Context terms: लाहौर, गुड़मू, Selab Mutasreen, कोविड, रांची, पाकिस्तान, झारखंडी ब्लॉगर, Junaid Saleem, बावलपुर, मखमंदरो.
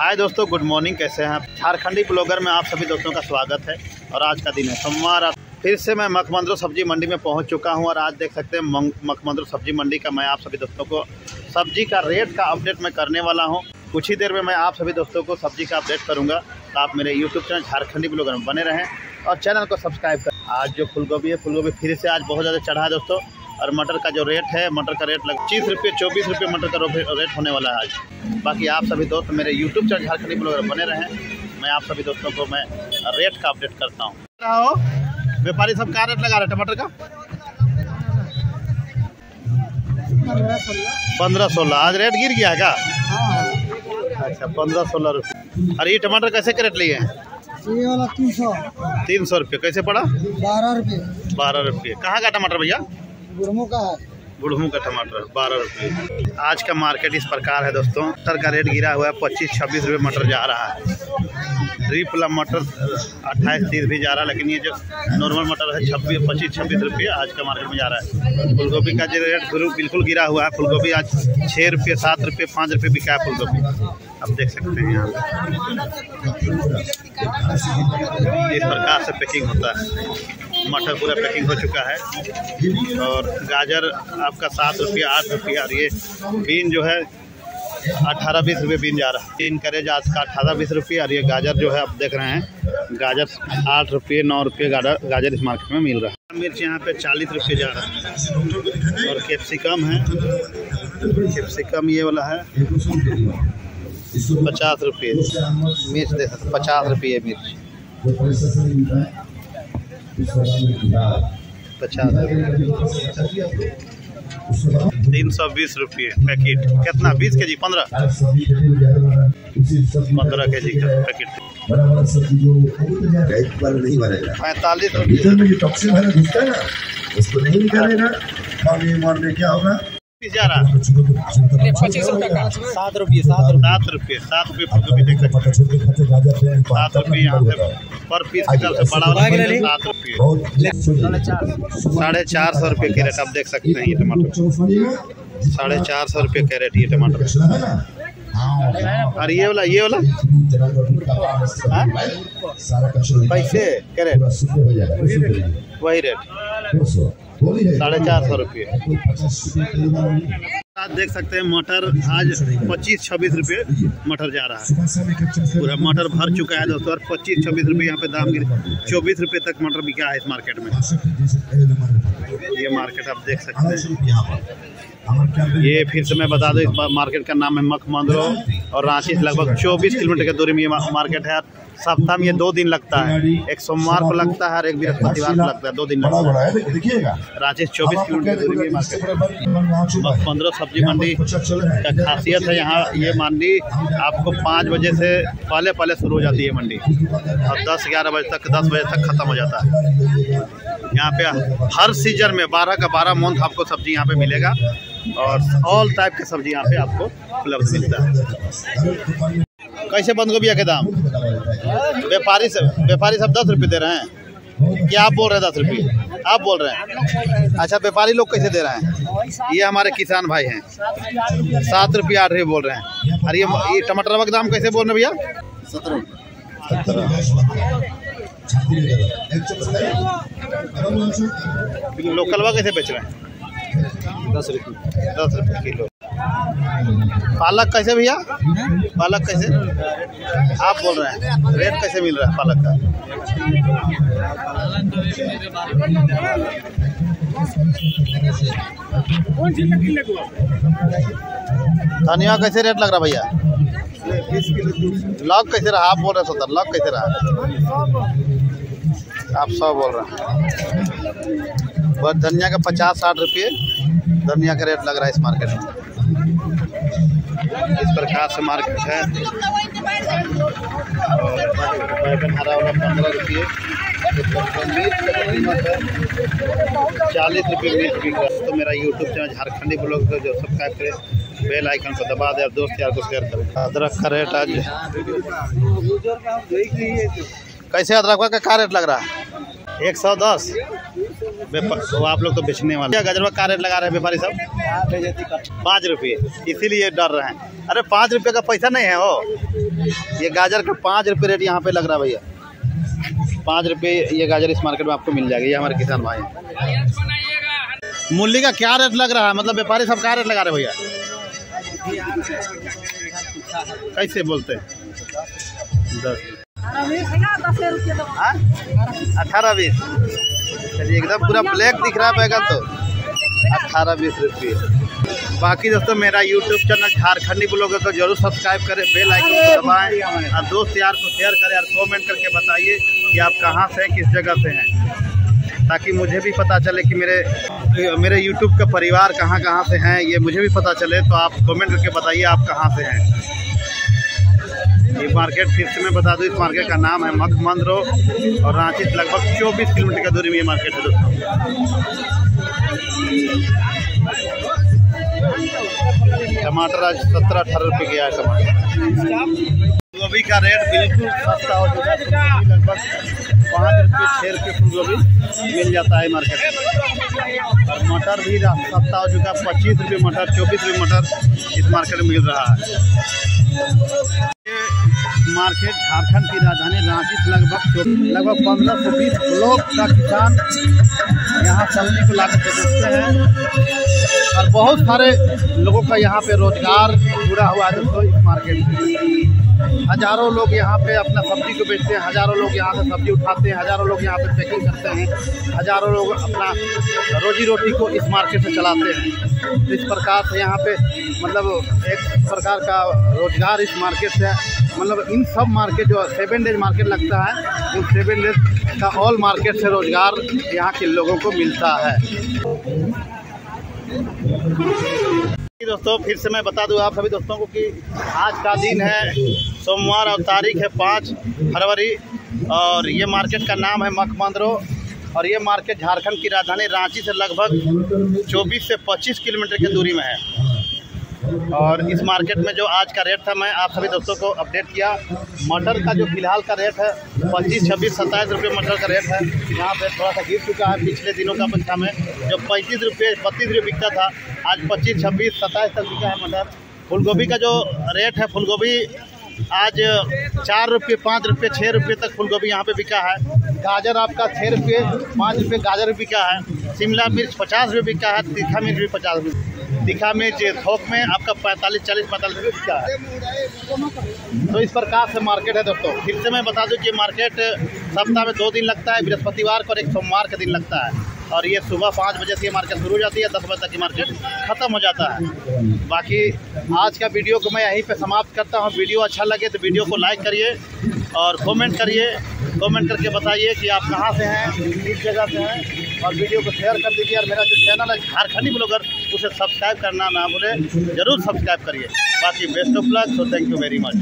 हाय दोस्तों, good morning. कैसे हैं आप? झारखंडी ब्लॉगर में आप सभी दोस्तों का स्वागत है। और आज का दिन है सोमवार। फिर से मैं मखमंदरो सब्जी मंडी में पहुंच चुका हूं और आज देख सकते हैं मखमंदरो सब्जी मंडी का मैं आप सभी दोस्तों को सब्जी का रेट का अपडेट मैं करने वाला हूं। कुछ ही देर में मैं आप सभी दोस्तों को सब्जी का अपडेट करूंगा। तो आप मेरे यूट्यूब चैनल झारखंडी ब्लॉगर में बने रहें और चैनल को सब्सक्राइब करें। आज जो फूलगोभी है, फूलगोभी फिर से आज बहुत ज़्यादा चढ़ा है दोस्तों। और मटर का जो रेट है, मटर का रेट 25 रुपये 24 रुपये मटर का रेट होने वाला है आज। बाकी आप सभी दोस्त मेरे यूट्यूब चैनल झारखंडी ब्लॉगर बने रहें। मैं आप सभी दोस्तों को मैं रेट का अपडेट करता हूँ। व्यापारी सब क्या रेट लगा रहे टमाटर का? 15-16। आज रेट गिर गया है क्या? अच्छा, 15-16 रुपये। और ये टमाटर कैसे का रेट लिए हैं? ये वाला 300 रुपये। कैसे पड़ा? 12 रुपये। 12 रुपये। कहाँ का टमाटर भैया? गुड़मू का है। गुड़मू का टमाटर 12 रुपये। आज का मार्केट इस प्रकार है दोस्तों। मटर का रेट गिरा हुआ है 25-26 रुपये मटर जा रहा है। ड्रीपला मटर 28-30 भी जा रहा है, लेकिन ये जो नॉर्मल मटर है 25-26 रुपये आज का मार्केट में जा रहा है। फूलगोभी का जो रेट बिल्कुल गिरा हुआ है। फूलगोभी आज 6 रुपये 7 रुपये 5 रुपये बिका है फूलगोभी। आप देख सकते हैं यहाँ इस प्रकार से पैकिंग होता है। मटर पूरा पैकिंग हो चुका है। और गाजर आपका 7 रुपये 8 रुपये। और ये बीन जो है 18-20 रुपये बीन जा रहा है। बीन करेज आज का 18-20 रुपये। और ये गाजर जो है आप देख रहे हैं, गाजर 8 रुपये 9 रुपये गाजर इस मार्केट में मिल रहा है। मिर्च यहाँ पे 40 रुपये जा रहा है। और कैप्सिकम है, कैप्सिकम ये वाला है 50 रुपये मिर्च। देख सकते 50 रुपये मिर्च, 50 रुपये। 320 रुपये पैकेट। कितना? 20 केजी? 15 केजी का पैकेट। 45 क्या होगा? जा रहा 25 रुपये का। 7 रुपये फूलगोभी देख सकते हैं। 7 रुपये यहाँ से पर पीस से बड़ा वाला 7 रुपये। 450 रुपये कैरेट आप देख सकते हैं। ये टमाटर 450 रुपये कैरेट। ये टमाटर और ये वाला पैसे कैरेट वही रेट 450 रुपये। आज देख सकते हैं मटर आज 25-26 रुपये मटर जा रहा है। पूरा मटर भर चुका है दोस्तों। और 25-26 रुपये यहाँ पे दाम गिर 24 रुपये तक मटर बिका है इस मार्केट में। ये मार्केट आप देख सकते हैं। ये फिर से मैं बता दूँ, इस मार्केट का नाम है मखमंदरो। और रांची से लगभग 24 किलोमीटर के दूरी में ये मार्केट है। सप्ताह में ये 2 दिन लगता है। एक सोमवार को लगता है और एक बृहस्पतिवार को लगता है। 2 दिन लगता है। रांची 24 किलोमीटर दूरी में मार्केट मखमंदरो सब्जी मंडी का खासियत है। यहाँ ये मंडी आपको 5 बजे से पहले शुरू हो जाती है मंडी। और 10-11 बजे तक ख़त्म हो जाता है। यहाँ पे हर सीजन में 12 का 12 मंथ आपको सब्जी यहाँ पे मिलेगा। और ऑल टाइप की सब्जी यहाँ पे आपको उपलब्ध मिलता है। कैसे बंद गोभी के दाम? व्यापारी सब 10 रुपये दे रहे हैं क्या? आप बोल रहे हैं 10 रुपये आप बोल रहे हैं। अच्छा, व्यापारी लोग कैसे दे रहे हैं? ये हमारे किसान भाई हैं 7 रुपये 8 रुपये बोल रहे हैं। और ये टमाटर का दाम कैसे बोल रहे हैं भैया? 17। लोकल वा कैसे बेच रहे हैं? 10 रुपये किलो। पालक कैसे भैया? पालक कैसे आप बोल रहे हैं? रेट कैसे मिल रहा है पालक का? धनिया कैसे रेट लग रहा भैया? लॉक कैसे रहा? आप बोल रहे हैं 70। लॉक कैसे रहा? आप 100 बोल रहे हैं। बस धनिया का 50-60 रुपये धनिया का रेट लग रहा है इस मार्केट में। इस प्रकार से मार्केट है। बैगन हरा वाला 15 रुपये, 40 रुपये मिर्च बिक रहा है। तो मेरा यूट्यूब चैनल झारखंडी ब्लॉग को जो सब्सक्राइब करें, बेल आइकन को दबा दें और दोस्त यार को शेयर करें। अदरक का रेट आज कैसे? अदरक का क्या रेट लग रहा है? 110। आप लोग तो बेचने वाले। गजरवा का रेट लगा रहे हैं व्यापारी साहब? 5 रुपये, इसीलिए डर रहे हैं। अरे 5 रुपये का पैसा नहीं है हो, ये गाजर का 5 रुपये रेट यहाँ पे लग रहा है भैया। 5 रुपये ये गाजर इस मार्केट में आपको मिल जाएगी। ये हमारे किसान भाई हैं। मूली का क्या रेट लग रहा है, मतलब व्यापारी सब क्या रेट लगा रहे भैया, कैसे बोलते हैं? 18-20, चलिए एकदम पूरा ब्लैक दिख रहा है बैगन तो 18-20 रुपये। बाकी दोस्तों मेरा YouTube चैनल झारखंडी ब्लॉगर को जरूर सब्सक्राइब करें, बेल आइकन को दबाएं और दोस्त यार को शेयर करें और कमेंट करके बताइए कि आप कहां से हैं, किस जगह से हैं, ताकि मुझे भी पता चले कि मेरे YouTube का परिवार कहाँ से हैं, ये मुझे भी पता चले। तो आप कमेंट करके बताइए आप कहाँ से हैं। ये मार्केट फिर से मैं बता दूं, इस मार्केट का नाम है मखमंदरो और रांची से लगभग 24 किलोमीटर की दूरी में ये मार्केट है दोस्तों। टमाटर आज 17-18 रुपये किया है टमाटर। गोभी का रेट बिल्कुल सस्ता हो चुका है, लगभग 5 रुपये 6 रुपये फूल गोभी मिल जाता है मार्केट में। और मटर भी सस्ता हो चुका है, 25 रुपये मटर, 24 रुपये मटर इस मार्केट में मिल रहा है। मार्केट झारखंड की राजधानी रांची से लगभग 15 से 20 ब्लॉक का किसान यहाँ चलने को लाकर बेचते हैं और बहुत सारे लोगों का यहाँ पे रोजगार जुड़ा हुआ है दोस्तों। इस मार्केट में हजारों लोग यहाँ पे अपना सब्जी को बेचते हैं, हजारों लोग यहाँ से सब्जी उठाते हैं, हजारों लोग यहाँ पे पैकिंग करते हैं, हजारों लोग अपना रोजी रोटी को इस मार्केट से चलाते हैं। इस प्रकार से यहाँ पे मतलब एक प्रकार का रोजगार इस मार्केट से, मतलब इन सब मार्केट जो 7 डेज मार्केट लगता है, उन 7 डेज का ऑल मार्केट से रोजगार यहाँ के लोगों को मिलता है। दोस्तों फिर से मैं बता दूं आप सभी दोस्तों को कि आज का दिन है सोमवार और तारीख है 5 फरवरी और ये मार्केट का नाम है मखमंदरो और ये मार्केट झारखंड की राजधानी रांची से लगभग 24 से 25 किलोमीटर की दूरी में है। और इस मार्केट में जो आज का रेट था मैं आप सभी दोस्तों को अपडेट किया। मटर का जो फिलहाल का रेट है 25, 26, 27 रुपये मटर का रेट है। यहाँ पे थोड़ा सा गिर चुका है पिछले दिनों का अपेक्षा में, जो 35 रुपये 32 रुपये बिकता था, आज 25, 26, 27 तक बिका है मटर। फूलगोभी का जो रेट है, फूलगोभी आज 4 रुपये 5 रुपये 6 रुपये तक फूलगोभी यहाँ पे बिका है। गाजर आपका 6 रुपये 5 रुपये गाजर बिका है। शिमला मिर्च 50 रुपये बिका है, तीखा मिर्च भी 50 रुपये, तीखा मिर्च थोक में आपका 45, 40, 45 रुपये बिका है। तो इस प्रकार से मार्केट है दोस्तों। फिर से मैं बता दूं कि मार्केट सप्ताह में 2 दिन लगता है, बृहस्पतिवार को और एक सोमवार का दिन लगता है। और ये सुबह 5 बजे से मार्केट शुरू हो जाती है, 10 बजे तक ये मार्केट ख़त्म हो जाता है। बाकी आज का वीडियो को मैं यहीं पे समाप्त करता हूँ। वीडियो अच्छा लगे तो वीडियो को लाइक करिए और कमेंट करिए, कमेंट करके बताइए कि आप कहाँ से हैं, किस जगह से हैं, और वीडियो को शेयर कर दीजिए। और मेरा जो चैनल है झारखंडी ब्लॉगर, उसे सब्सक्राइब करना ना भूलें, ज़रूर सब्सक्राइब करिए। बाकी best of luck, so thank you very much.